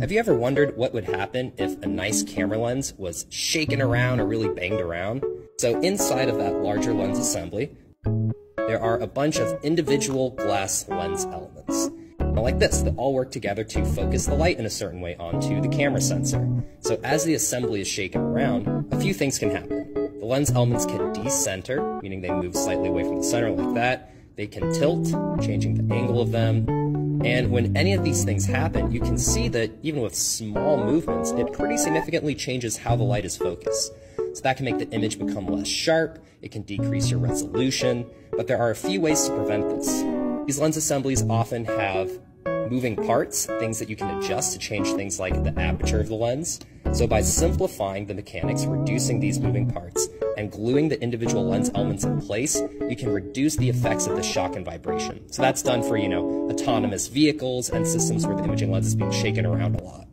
Have you ever wondered what would happen if a nice camera lens was shaken around or really banged around? So inside of that larger lens assembly, there are a bunch of individual glass lens elements, like this, that all work together to focus the light in a certain way onto the camera sensor. So as the assembly is shaken around, a few things can happen. The lens elements can decenter, meaning they move slightly away from the center like that. They can tilt, changing the angle of them. And when any of these things happen, you can see that even with small movements, it pretty significantly changes how the light is focused. So that can make the image become less sharp, it can decrease your resolution, but there are a few ways to prevent this. These lens assemblies often have moving parts, things that you can adjust to change things like the aperture of the lens. So by simplifying the mechanics, reducing these moving parts, and gluing the individual lens elements in place, you can reduce the effects of the shock and vibration. So that's done for, autonomous vehicles and systems where the imaging lens is being shaken around a lot.